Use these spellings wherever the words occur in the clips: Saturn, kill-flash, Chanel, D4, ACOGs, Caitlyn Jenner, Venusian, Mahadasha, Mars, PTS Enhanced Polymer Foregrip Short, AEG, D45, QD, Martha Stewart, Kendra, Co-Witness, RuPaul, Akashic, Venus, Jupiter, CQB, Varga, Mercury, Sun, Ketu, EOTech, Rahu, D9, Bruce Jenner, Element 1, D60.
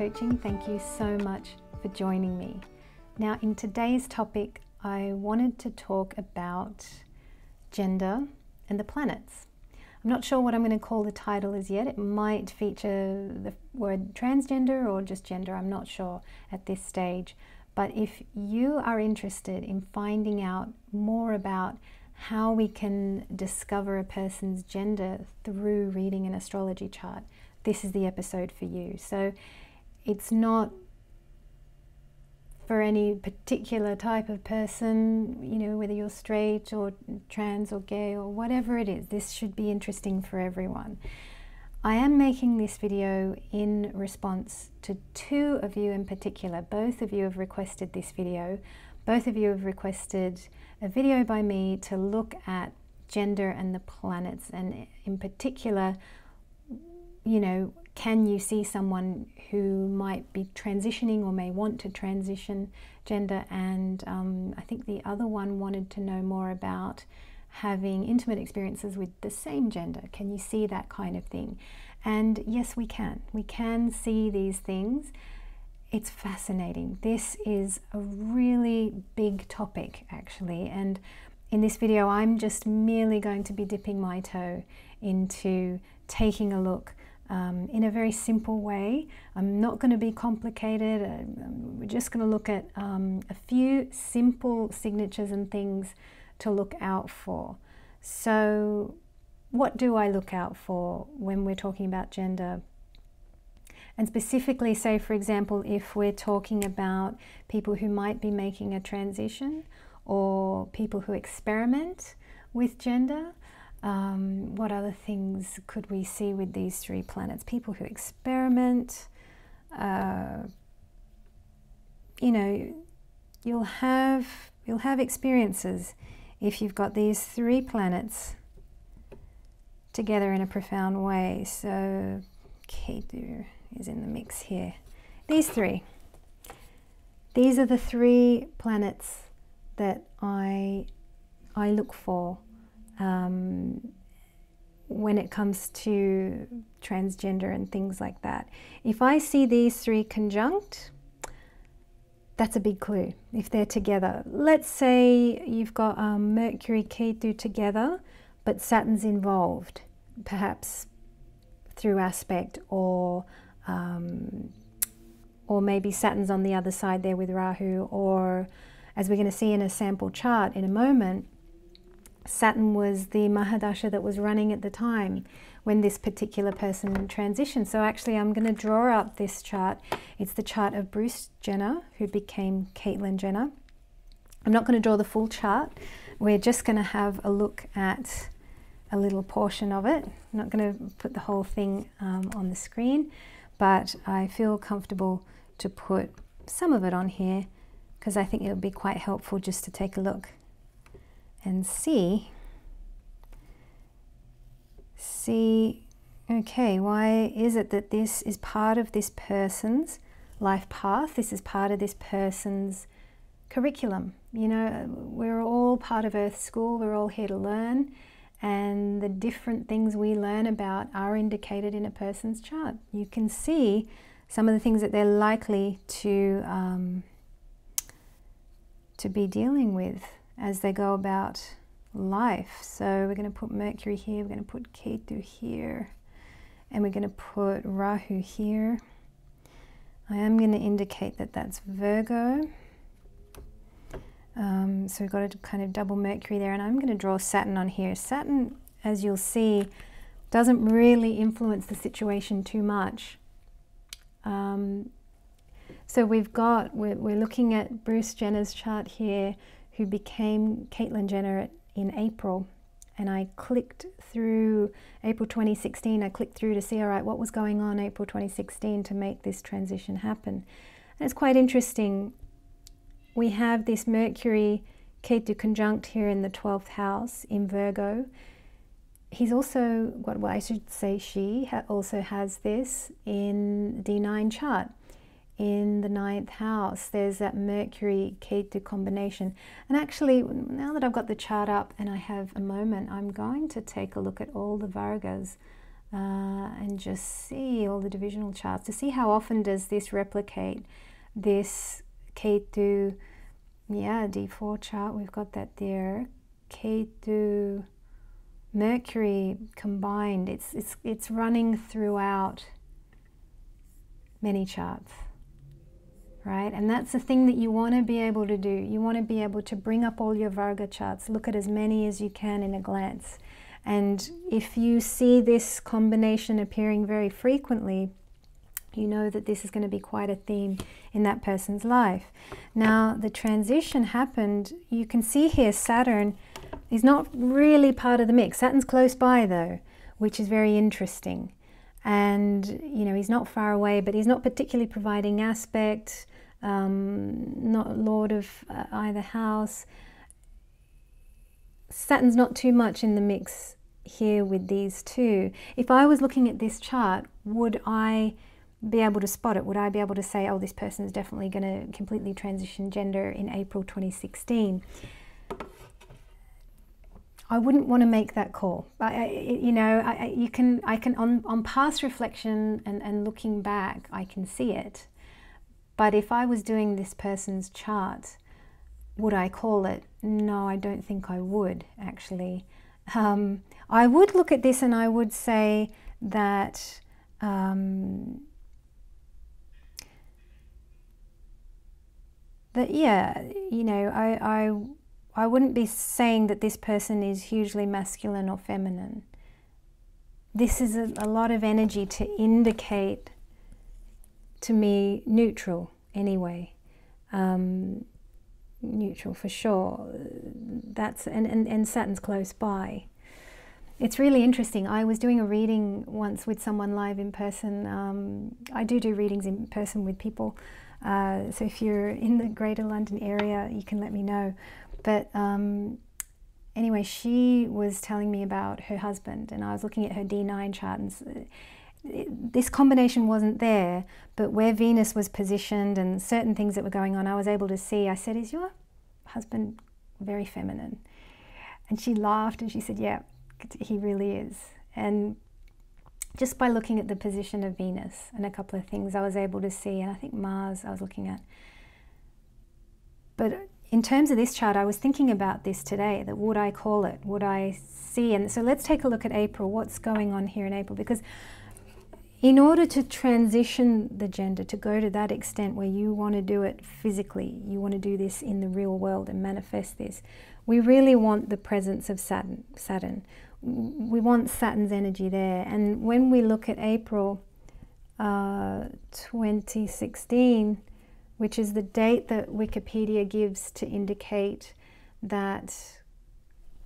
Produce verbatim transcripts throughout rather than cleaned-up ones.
coaching. Thank you so much for joining me. Now, in today's topic, I wanted to talk about gender and the planets. I'm not sure what I'm going to call the title as yet. It might feature the word transgender or just gender. I'm not sure at this stage. But if you are interested in finding out more about how we can discover a person's gender through reading an astrology chart, this is the episode for you. So it's not for any particular type of person, you know, whether you're straight or trans or gay or whatever it is, this should be interesting for everyone. I am making this video in response to two of you in particular. Both of you have requested this video. Both of you have requested a video by me to look at gender and the planets, and in particular, you know, can you see someone who might be transitioning or may want to transition gender? And um, I think the other one wanted to know more about having intimate experiences with the same gender. Can you see that kind of thing? And yes, we can. We can see these things. It's fascinating. This is a really big topic, actually. And in this video, I'm just merely going to be dipping my toe into taking a look um, in a very simple way. I'm not going to be complicated. We're just going to look at um, a few simple signatures and things to look out for. So what do I look out for when we're talking about gender? And specifically, say for example, if we're talking about people who might be making a transition or people who experiment with gender, um, what other things could we see with these three planets? People who experiment, uh, you know, you'll have, you'll have experiences if you've got these three planets together in a profound way. So Ketu is in the mix here. These three. These are the three planets that I, I look for um, when it comes to transgender and things like that. If I see these three conjunct, that's a big clue if they're together. Let's say you've got um, Mercury, Ketu together, but Saturn's involved, perhaps through aspect, or um, or maybe Saturn's on the other side there with Rahu, or as we're going to see in a sample chart in a moment, Saturn was the Mahadasha that was running at the time when this particular person transitioned. So actually, I'm going to draw up this chart. It's the chart of Bruce Jenner, who became Caitlyn Jenner. I'm not going to draw the full chart. We're just going to have a look at a little portion of it. I'm not going to put the whole thing um, on the screen, but I feel comfortable to put some of it on here because I think it would be quite helpful just to take a look and see. See, okay, why is it that this is part of this person's life path? This is part of this person's curriculum. You know, we're all part of Earth School. We're all here to learn. And the different things we learn about are indicated in a person's chart. You can see some of the things that they're likely to, um, to be dealing with as they go about life. So we're going to put Mercury here, we're going to put Ketu here, and we're going to put Rahu here. I am going to indicate that that's Virgo. Um, so we've got a kind of double Mercury there, and I'm going to draw Saturn on here. Saturn, as you'll see, doesn't really influence the situation too much. Um, so we've got, we're, we're looking at Bruce Jenner's chart here, who became Caitlyn Jenner in April, and I clicked through April twenty sixteen. I clicked through to see, all right, what was going on April twenty sixteen to make this transition happen. And it's quite interesting. We have this Mercury Ketu conjunct here in the twelfth house in Virgo. He's also got, well, I should say she ha also has this in D nine chart. In the ninth house, there's that Mercury-Ketu combination. And actually, now that I've got the chart up and I have a moment, I'm going to take a look at all the Vargas uh, and just see all the divisional charts to see how often does this replicate this Ketu, yeah, D four chart. We've got that there. Ketu, Mercury combined. It's, it's, it's running throughout many charts, right? And that's the thing that you want to be able to do. You want to be able to bring up all your Varga charts, look at as many as you can in a glance. And if you see this combination appearing very frequently, you know that this is going to be quite a theme in that person's life. Now, the transition happened. You can see here Saturn is not really part of the mix. Saturn's close by though, which is very interesting. And, you know, he's not far away, but he's not particularly providing aspect, um, not lord of uh, either house. Saturn's not too much in the mix here with these two. If I was looking at this chart, would I be able to spot it? Would I be able to say, oh, this person is definitely going to completely transition gender in April twenty sixteen? I wouldn't want to make that call. I, I, you know, I, you can, I can on, on past reflection and, and looking back, I can see it. But if I was doing this person's chart, would I call it? No, I don't think I would, actually. Um, I would look at this and I would say that um, that, yeah, you know, I, I I wouldn't be saying that this person is hugely masculine or feminine. This is a, a lot of energy to indicate to me neutral anyway. Um, neutral for sure. That's, and, and, and Saturn's close by. It's really interesting. I was doing a reading once with someone live in person. Um, I do do readings in person with people. Uh, so if you're in the greater London area, you can let me know. But um, anyway, she was telling me about her husband, and I was looking at her D nine chart, and it, this combination wasn't there, but where Venus was positioned and certain things that were going on, I was able to see. I said, is your husband very feminine? And she laughed and she said, yeah, he really is. And just by looking at the position of Venus and a couple of things I was able to see, and I think Mars I was looking at. But in terms of this chart, I was thinking about this today, that would I call it, would I see? And so let's take a look at April, what's going on here in April, because in order to transition the gender, to go to that extent where you want to do it physically, you want to do this in the real world and manifest this, we really want the presence of Saturn. Saturn. We want Saturn's energy there. And when we look at April uh, twenty sixteen, which is the date that Wikipedia gives to indicate that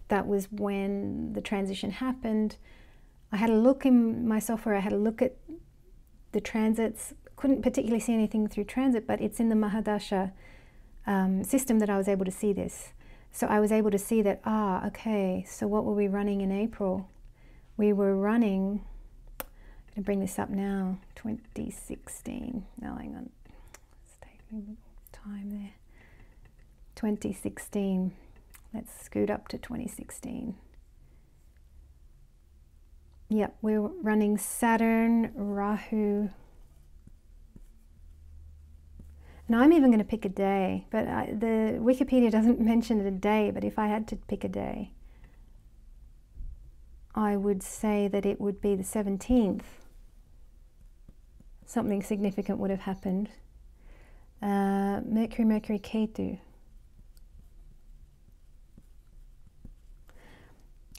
that was when the transition happened. I had a look in my software, I had a look at the transits, couldn't particularly see anything through transit, but it's in the Mahadasha um, system that I was able to see this. So I was able to see that, ah, okay, so what were we running in April? We were running, I'm going to bring this up now, twenty sixteen, no, hang on. Time there. twenty sixteen. Let's scoot up to twenty sixteen. Yep, we're running Saturn, Rahu. And I'm even going to pick a day, but I, the Wikipedia doesn't mention a day, but if I had to pick a day, I would say that it would be the seventeenth. Something significant would have happened. Uh, Mercury, Mercury, Ketu.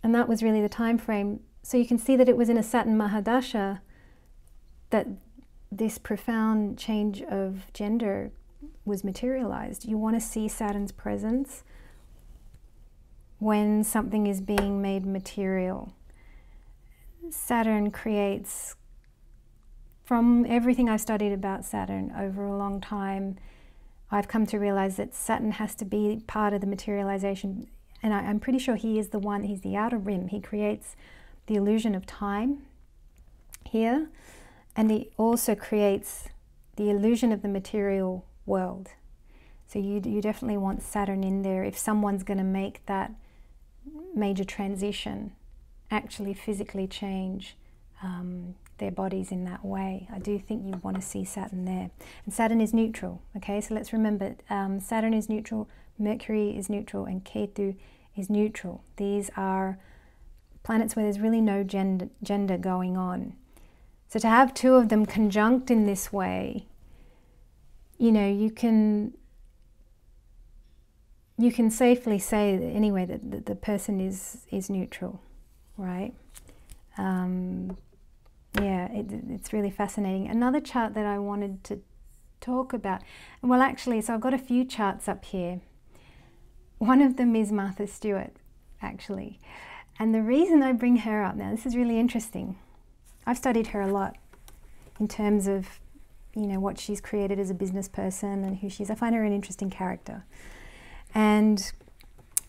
And that was really the time frame. So you can see that it was in a Saturn Mahadasha that this profound change of gender was materialized. You want to see Saturn's presence when something is being made material. Saturn creates. From everything I've studied about Saturn over a long time, I've come to realize that Saturn has to be part of the materialization. And I, I'm pretty sure he is the one, he's the outer rim. He creates the illusion of time here. And he also creates the illusion of the material world. So you, you definitely want Saturn in there if someone's going to make that major transition, actually physically change um, their bodies in that way. I do think you want to see Saturn there. And Saturn is neutral, okay? So let's remember, um, Saturn is neutral, Mercury is neutral, and Ketu is neutral. These are planets where there's really no gender, gender going on. So to have two of them conjunct in this way, you know, you can, you can safely say that anyway that, that the person is, is neutral, right? Um, yeah, it, it's really fascinating. Another chart that I wanted to talk about, well actually, so I've got a few charts up here. One of them is Martha Stewart, actually. And the reason I bring her up now, this is really interesting. I've studied her a lot in terms of, you know, what she's created as a business person and who she is. I find her an interesting character. And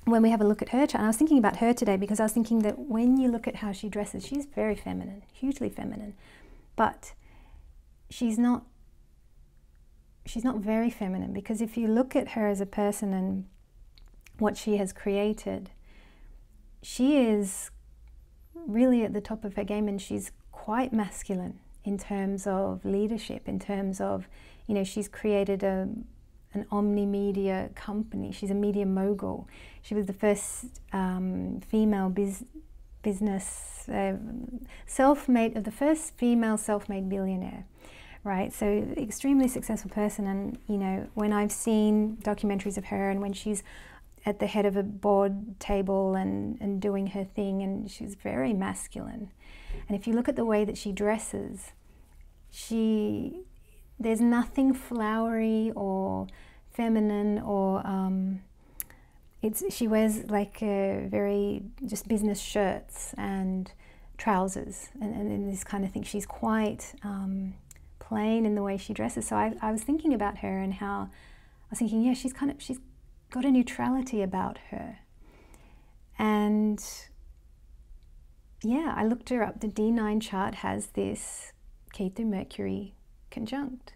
when we have a look at her chart, I was thinking about her today because I was thinking that when you look at how she dresses, she's very feminine, hugely feminine, but she's not, she's not very feminine, because if you look at her as a person and what she has created, she is really at the top of her game, and she's quite masculine in terms of leadership, in terms of, you know, she's created a, an omni-media company. She's a media mogul. She was the first um, female biz, business, uh, self-made, the first female self-made billionaire, right? So extremely successful person. And, you know, when I've seen documentaries of her and when she's at the head of a board table and, and doing her thing, and she's very masculine. And if you look at the way that she dresses, she, there's nothing flowery or feminine or, um, it's, she wears like a very, just business shirts and trousers and, and, and this kind of thing. She's quite um, plain in the way she dresses. So I, I was thinking about her and how, I was thinking, yeah, she's kind of, she's got a neutrality about her. And yeah, I looked her up. The D nine chart has this Ketu Mercury conjunct,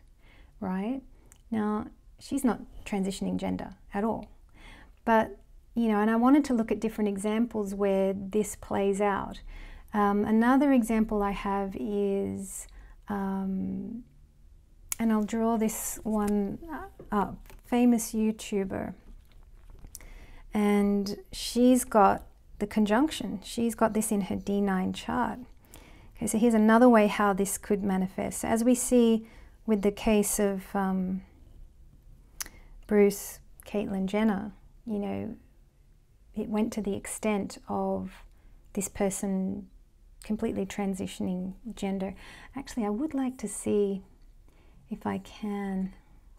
right? Now, she's not transitioning gender at all. But, you know, and I wanted to look at different examples where this plays out. Um, another example I have is, um, and I'll draw this one up, famous YouTuber. And she's got the conjunction. She's got this in her D nine chart. Okay, so here's another way how this could manifest. So as we see with the case of um, Bruce, Caitlyn Jenner, you know, it went to the extent of this person completely transitioning gender. Actually, I would like to see if I can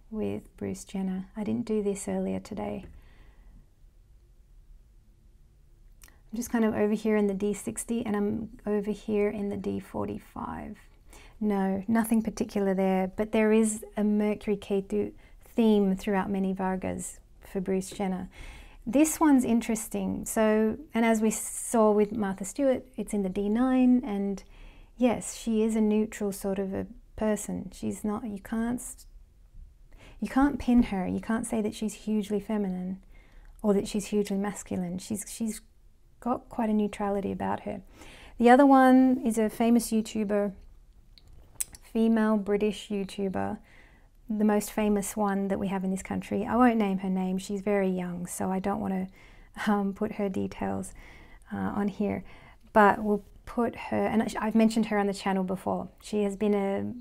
with Bruce Jenner. I didn't do this earlier today. I'm just kind of over here in the D sixty and I'm over here in the D forty-five. No, nothing particular there, but there is a Mercury Ketu theme throughout many Vargas for Bruce Jenner. This one's interesting. So, and as we saw with Martha Stewart, it's in the D nine, and yes, she is a neutral sort of a person. She's not, you can't, you can't pin her. You can't say that she's hugely feminine or that she's hugely masculine. She's, she's got quite a neutrality about her. The other one is a famous YouTuber, female British YouTuber, the most famous one that we have in this country. I won't name her name, she's very young, so I don't want to um, put her details uh, on here, but we'll put her, and I've mentioned her on the channel before. She has been a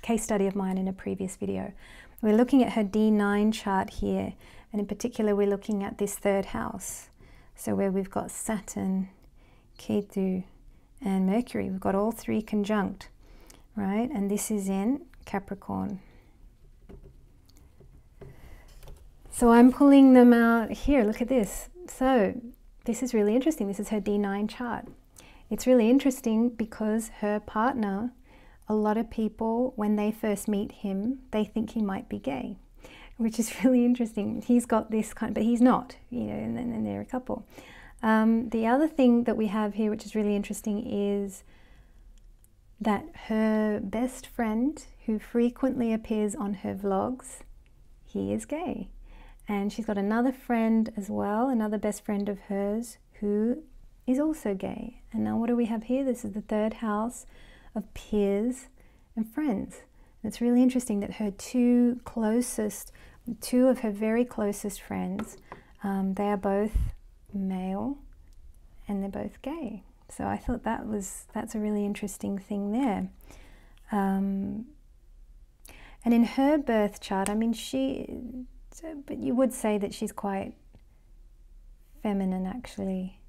case study of mine in a previous video. We're looking at her D nine chart here, and in particular we're looking at this third house. So where we've got Saturn, Ketu, and Mercury, we've got all three conjunct, right? And this is in Capricorn. So I'm pulling them out here, look at this. So this is really interesting, this is her D nine chart. It's really interesting because her partner, a lot of people, when they first meet him, they think he might be gay, which is really interesting. He's got this kind, but he's not, you know, and then they're a couple. Um, the other thing that we have here, which is really interesting, is that her best friend, who frequently appears on her vlogs, he is gay. And she's got another friend as well, another best friend of hers, who is also gay. And now what do we have here? This is the third house of peers and friends. And it's really interesting that her two closest, two of her very closest friends, um, they are both male and they're both gay. So I thought that was, that's a really interesting thing there. Um, and in her birth chart, I mean, she, but you would say that she's quite feminine actually,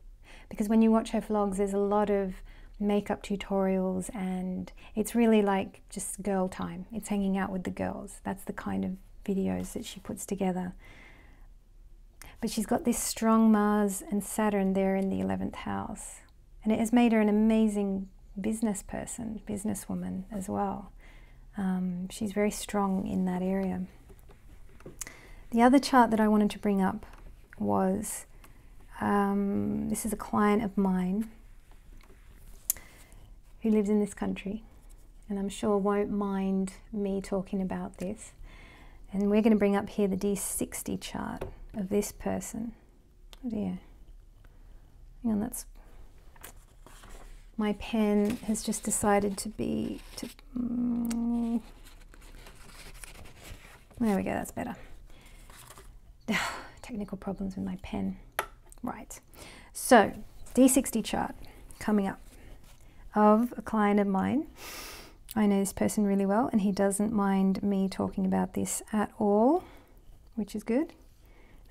because when you watch her vlogs, there's a lot of makeup tutorials and it's really like just girl time. It's hanging out with the girls. That's the kind of videos that she puts together. But she's got this strong Mars and Saturn there in the eleventh house. And it has made her an amazing business person, businesswoman as well. Um, she's very strong in that area. The other chart that I wanted to bring up was, um, this is a client of mine who lives in this country, and I'm sure won't mind me talking about this. And we're going to bring up here the D sixty chart of this person. Oh dear. Hang on, that's... My pen has just decided to be... To, mm, there we go, that's better. Technical problems with my pen. Right. So, D sixty chart coming up of a client of mine. I know this person really well, and he doesn't mind me talking about this at all, which is good.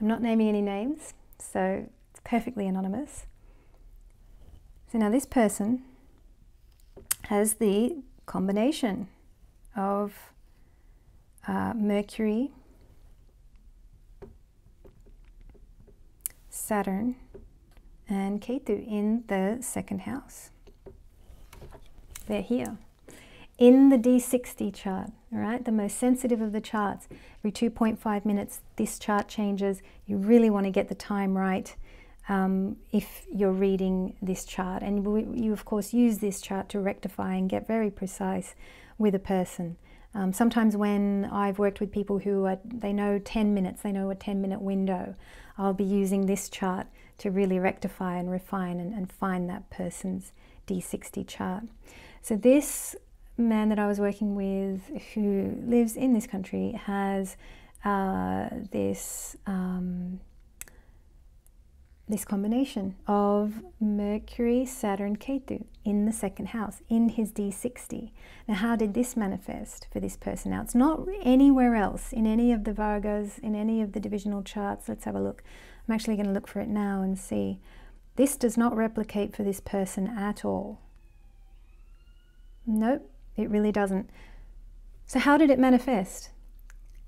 I'm not naming any names, so it's perfectly anonymous. So now this person has the combination of uh, Mercury, Saturn, and Ketu in the second house. They're here in the D sixty chart, all right? The most sensitive of the charts. Every two point five minutes, this chart changes. You really want to get the time right um, if you're reading this chart. And we, you, of course, use this chart to rectify and get very precise with a person. Um, sometimes when I've worked with people who are, they know ten minutes, they know a ten minute window, I'll be using this chart to really rectify and refine and, and find that person's D sixty chart. So this man that I was working with, who lives in this country, has uh, this um, this combination of Mercury, Saturn, Ketu in the second house in his D sixty. Now, how did this manifest for this person? Now, it's not anywhere else in any of the Vargas, in any of the divisional charts. Let's have a look. I'm actually going to look for it now and see. This does not replicate for this person at all. Nope, it really doesn't. So how did it manifest?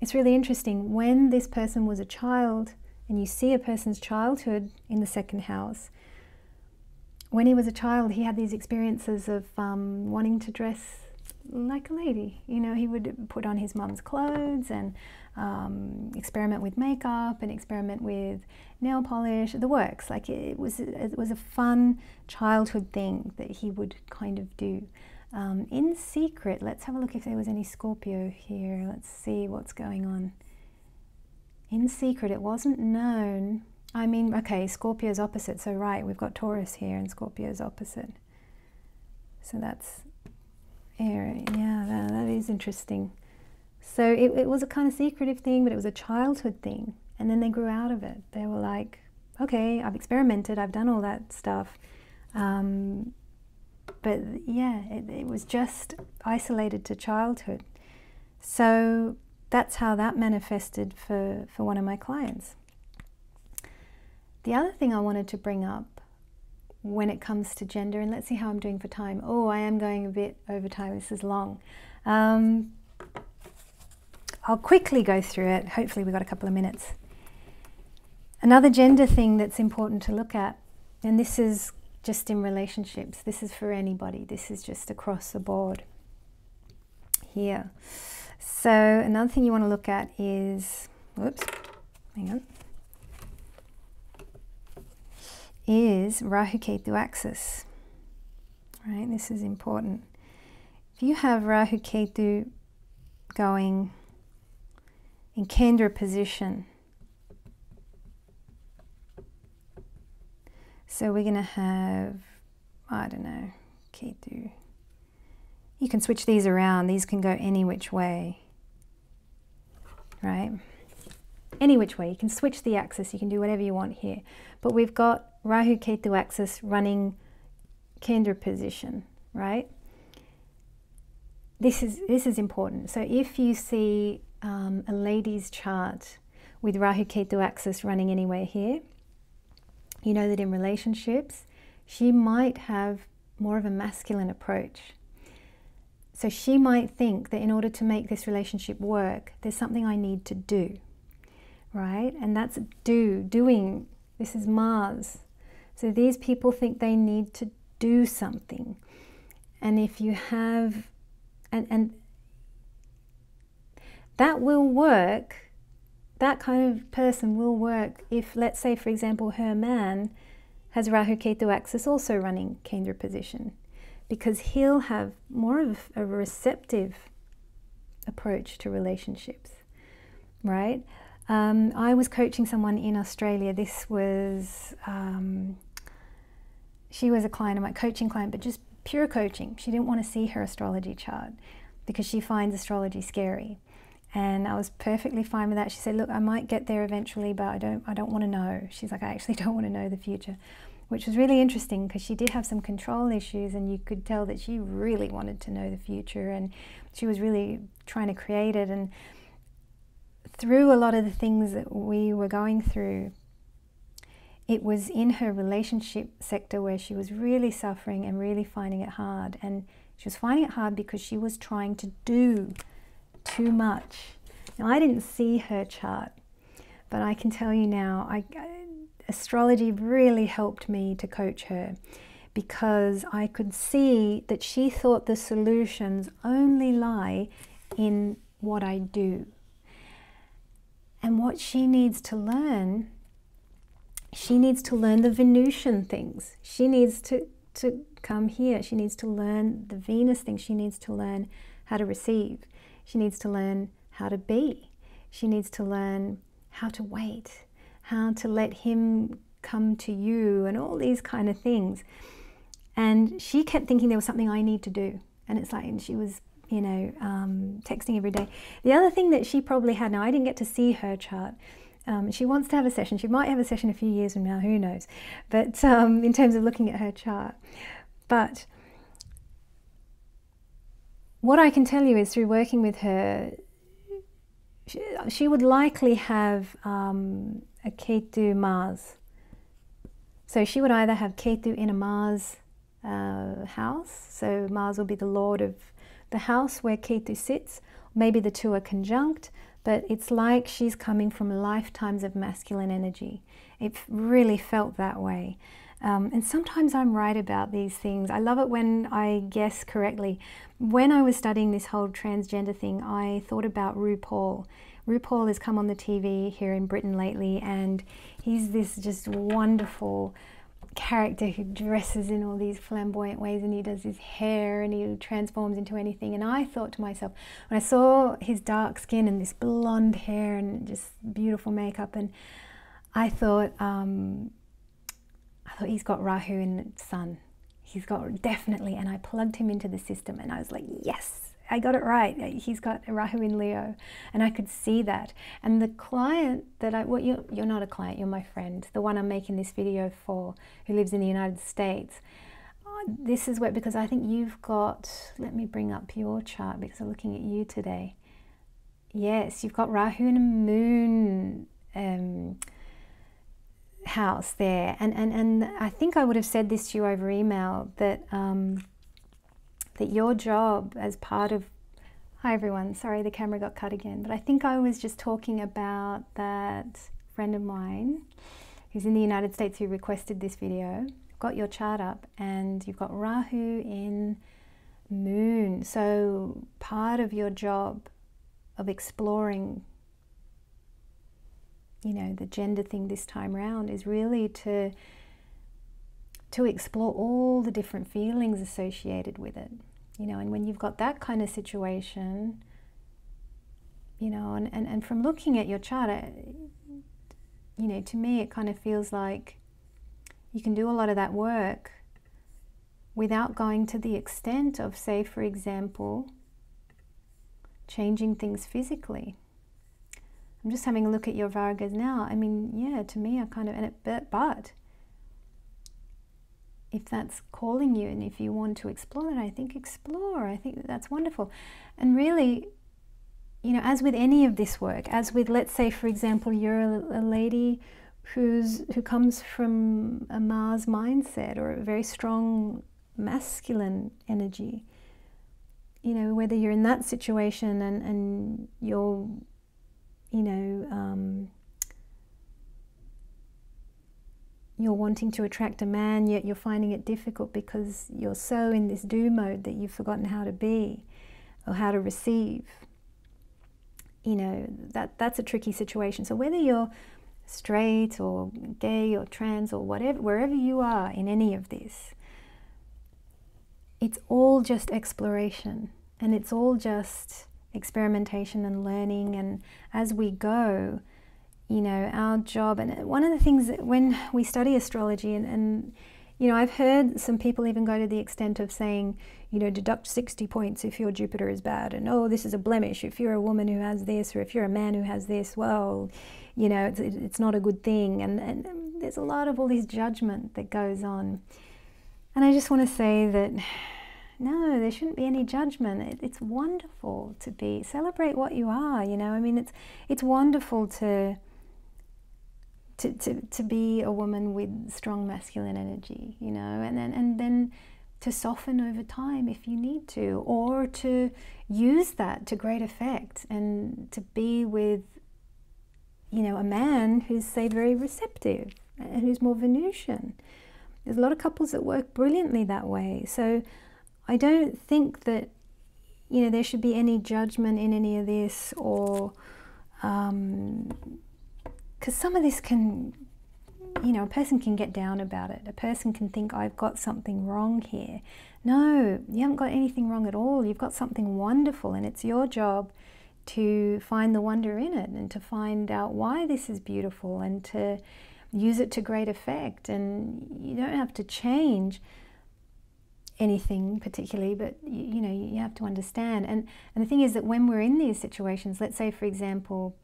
It's really interesting. When this person was a child, and you see a person's childhood in the second house, when he was a child, he had these experiences of um, wanting to dress like a lady. You know, he would put on his mum's clothes and um, experiment with makeup and experiment with nail polish, the works. Like it was, it was a fun childhood thing that he would kind of do. Um, in secret, let's have a look if there was any Scorpio here. Let's see what's going on. In secret, it wasn't known. I mean, okay, Scorpio's opposite, so right, we've got Taurus here and Scorpio's opposite. So that's, yeah, that, that is interesting. So it, it was a kind of secretive thing, but it was a childhood thing. And then they grew out of it. They were like, okay, I've experimented, I've done all that stuff. Um, But yeah, it, it was just isolated to childhood. So that's how that manifested for, for one of my clients. The other thing I wanted to bring up when it comes to gender, and let's see how I'm doing for time. Oh, I am going a bit over time. This is long. Um, I'll quickly go through it. Hopefully we've got a couple of minutes. Another gender thing that's important to look at, and this is just in relationships. This is for anybody. This is just across the board here. So another thing you want to look at is, whoops, hang on, is Rahu Ketu axis. Right, this is important. If you have Rahu Ketu going in Kendra position, so we're going to have, I don't know, Ketu You can switch these around. These can go any which way, right? Any which way. You can switch the axis. You can do whatever you want here. But we've got Rahu Ketu axis running Kendra position, right? This is, this is important. So if you see um, a lady's chart with Rahu Ketu axis running anywhere here, you know that in relationships, she might have more of a masculine approach. So she might think that in order to make this relationship work, there's something I need to do, right? And that's do, doing. This is Mars. So these people think they need to do something. And if you have, and, and that will work, that kind of person will work if, let's say, for example, her man has Rahu Ketu axis also running Kendra position, because he'll have more of a receptive approach to relationships, right? Um, I was coaching someone in Australia. This was, um, she was a client, my coaching client, but just pure coaching. She didn't want to see her astrology chart because she finds astrology scary. And I was perfectly fine with that. She said, look, I might get there eventually, but I don't, I don't want to know. She's like, I actually don't want to know the future, which was really interesting because she did have some control issues and you could tell that she really wanted to know the future and she was really trying to create it. And through a lot of the things that we were going through, it was in her relationship sector where she was really suffering and really finding it hard. And she was finding it hard because she was trying to do too much. Now, I didn't see her chart, but I can tell you now, I, astrology really helped me to coach her because I could see that she thought the solutions only lie in what I do. And what she needs to learn, she needs to learn the Venusian things. She needs to, to come here. She needs to learn the Venus thing. She needs to learn how to receive. She needs to learn how to be. She needs to learn how to wait, how to let him come to you and all these kind of things. And she kept thinking there was something I need to do. And it's like, and she was, you know, um, texting every day. The other thing that she probably had, now I didn't get to see her chart. Um, she wants to have a session. She might have a session a few years from now, who knows? But um, in terms of looking at her chart. But what I can tell you is through working with her, she, she would likely have um, a Ketu Mars. So she would either have Ketu in a Mars uh, house, so Mars will be the lord of the house where Ketu sits. Maybe the two are conjunct, but it's like she's coming from lifetimes of masculine energy. It really felt that way. Um, and sometimes I'm right about these things. I love it when I guess correctly. When I was studying this whole transgender thing, I thought about RuPaul. RuPaul has come on the T V here in Britain lately, and he's this just wonderful character who dresses in all these flamboyant ways, and he does his hair and he transforms into anything. And I thought to myself, when I saw his dark skin and this blonde hair and just beautiful makeup, and I thought, um, I thought he's got Rahu in Sun. He's got, definitely, and I plugged him into the system and I was like, yes, I got it right. He's got Rahu in Leo, and I could see that. And the client that I, well, you're, you're not a client, you're my friend, the one I'm making this video for, who lives in the United States. Oh, this is where, because I think you've got, let me bring up your chart because I'm looking at you today. Yes, you've got Rahu in a moon, um, house there, and and and I think I would have said this to you over email that um, that your job as part of, hi everyone, sorry the camera got cut again, but I think I was just talking about that friend of mine who's in the United States who requested this video. Got your chart up and you've got Rahu in moon, so part of your job of exploring, you know, the gender thing this time around is really to to explore all the different feelings associated with it, you know. And when you've got that kind of situation, you know, and, and, and from looking at your chart, you know, to me it kind of feels like you can do a lot of that work without going to the extent of, say, for example, changing things physically. I'm just having a look at your Vargas now. I mean, yeah, to me, I kind of, and it, but, but if that's calling you and if you want to explore that, I think explore. I think that that's wonderful. And really, you know, as with any of this work, as with, let's say, for example, you're a, a lady who's, who comes from a Mars mindset or a very strong masculine energy, you know, whether you're in that situation and, and you're, you know, um, you're wanting to attract a man, yet you're finding it difficult because you're so in this do mode that you've forgotten how to be or how to receive. You know, that, that's a tricky situation. So whether you're straight or gay or trans or whatever, wherever you are in any of this, it's all just exploration and it's all just experimentation and learning. And as we go, you know, our job, and one of the things that when we study astrology and, and you know, I've heard some people even go to the extent of saying, you know, deduct sixty points if your Jupiter is bad, and oh, this is a blemish if you're a woman who has this, or if you're a man who has this, well, you know, it's, it's not a good thing. And, and there's a lot of all this judgment that goes on. And I just want to say that, no, there shouldn't be any judgment. It, it's wonderful to be, celebrate what you are, you know. I mean, it's, it's wonderful to... To, to, to be a woman with strong masculine energy, you know, and then, and then to soften over time if you need to, or to use that to great effect and to be with, you know, a man who's, say, very receptive and who's more Venusian. There's a lot of couples that work brilliantly that way. So I don't think that, you know, there should be any judgment in any of this, or... Um, because some of this can, you know, a person can get down about it. A person can think, I've got something wrong here. No, you haven't got anything wrong at all. You've got something wonderful, and it's your job to find the wonder in it and to find out why this is beautiful and to use it to great effect. And you don't have to change anything particularly, but, you, you know, you have to understand. And, and the thing is that when we're in these situations, let's say, for example,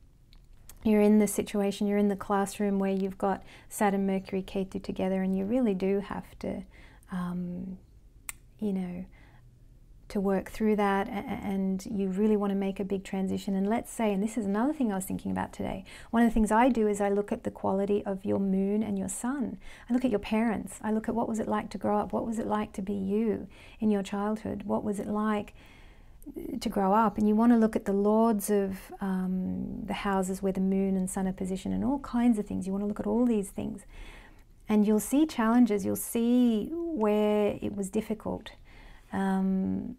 you're in the situation, you're in the classroom where you've got Saturn, Mercury, Ketu together, and you really do have to, um, you know, to work through that, and you really want to make a big transition. And let's say, and this is another thing I was thinking about today, one of the things I do is I look at the quality of your moon and your sun. I look at your parents. I look at what was it like to grow up? What was it like to be you in your childhood? What was it like to grow up? And you want to look at the lords of um, the houses where the moon and sun are positioned, and all kinds of things. You want to look at all these things, and you'll see challenges, you'll see where it was difficult, um,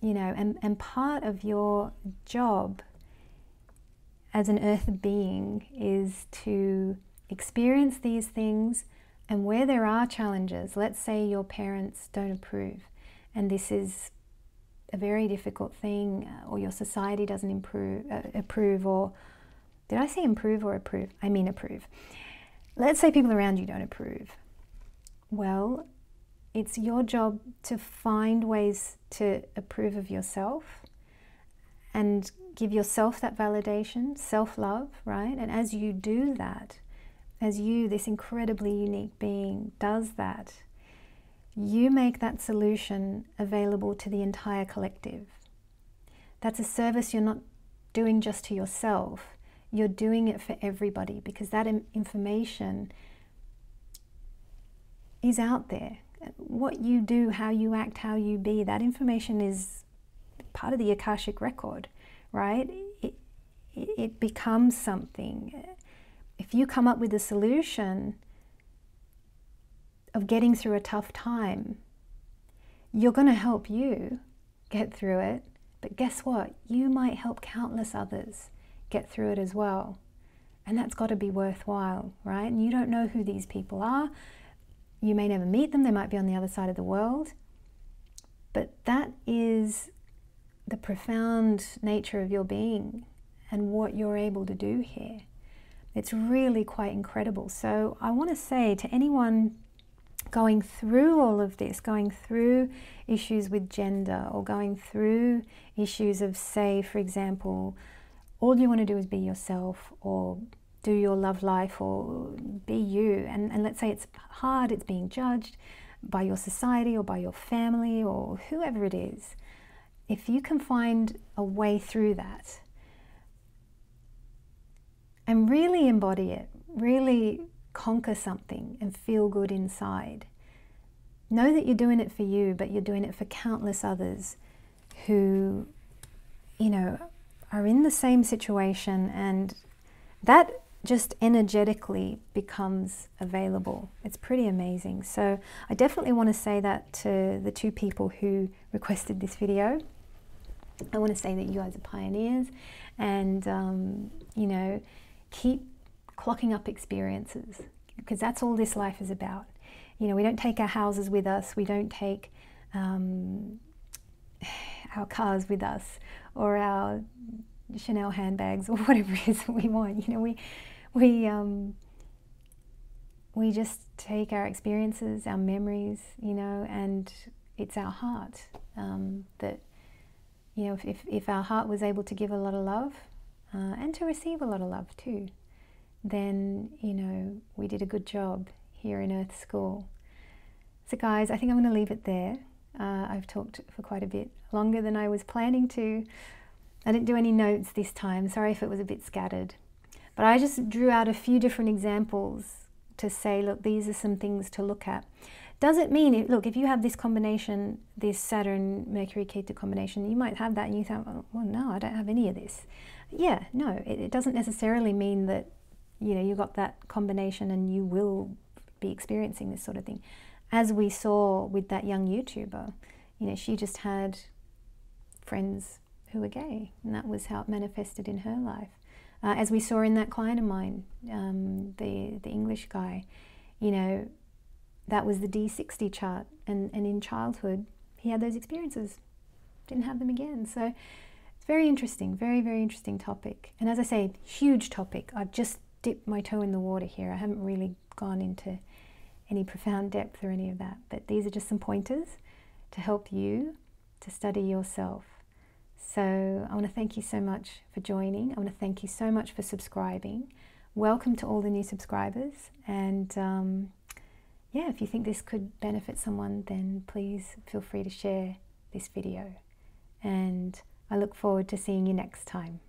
you know, and, and part of your job as an earth being is to experience these things. And where there are challenges, let's say your parents don't approve and this is a very difficult thing, or your society doesn't improve, uh, approve, or did I say improve or approve? I mean approve. Let's say people around you don't approve. Well, it's your job to find ways to approve of yourself and give yourself that validation, self-love, right? And as you do that, as you, this incredibly unique being, does that, you make that solution available to the entire collective. That's a service you're not doing just to yourself. You're doing it for everybody, because that information is out there. What you do, how you act, how you be, that information is part of the Akashic record, right? It, it becomes something. If you come up with a solution of getting through a tough time, you're going to help you get through it, but guess what? You might help countless others get through it as well, and that's got to be worthwhile, right? And you don't know who these people are. You may never meet them. They might be on the other side of the world, but that is the profound nature of your being and what you're able to do here. It's really quite incredible. So I want to say to anyone going through all of this, going through issues with gender, or going through issues of, say, for example, all you want to do is be yourself, or do your love life, or be you. And, and let's say it's hard, it's being judged by your society or by your family or whoever it is. If you can find a way through that and really embody it, really conquer something and feel good inside, know that you're doing it for you, but you're doing it for countless others who, you know, are in the same situation, and that just energetically becomes available. It's pretty amazing. So I definitely want to say that to the two people who requested this video. I want to say that you guys are pioneers, and um, you know, keep clocking up experiences, because that's all this life is about. You know, we don't take our houses with us, we don't take um, our cars with us, or our Chanel handbags, or whatever it is that we want. You know, we we um, we just take our experiences, our memories, you know, and it's our heart um, that, you know, if, if, if our heart was able to give a lot of love uh, and to receive a lot of love too, then, you know, we did a good job here in Earth School. So guys, I think I'm going to leave it there. Uh, I've talked for quite a bit longer than I was planning to. I didn't do any notes this time, sorry if it was a bit scattered. But I just drew out a few different examples to say, look, these are some things to look at. Does it mean, look, if you have this combination, this Saturn-Mercury-Ketu combination, you might have that and you think, well, no, I don't have any of this. Yeah, no, it, it doesn't necessarily mean that, you know, you got that combination and you will be experiencing this sort of thing. As we saw with that young YouTuber, you know, she just had friends who were gay, and that was how it manifested in her life. Uh, as we saw in that client of mine, um, the, the English guy, you know, that was the D sixty chart, and, and in childhood he had those experiences, didn't have them again. So it's very interesting, very, very interesting topic. And as I say, huge topic. I've just dipped my toe in the water here. I haven't really gone into any profound depth or any of that, but these are just some pointers to help you to study yourself. So I want to thank you so much for joining. I want to thank you so much for subscribing. Welcome to all the new subscribers. And um, yeah, if you think this could benefit someone, then please feel free to share this video. And I look forward to seeing you next time.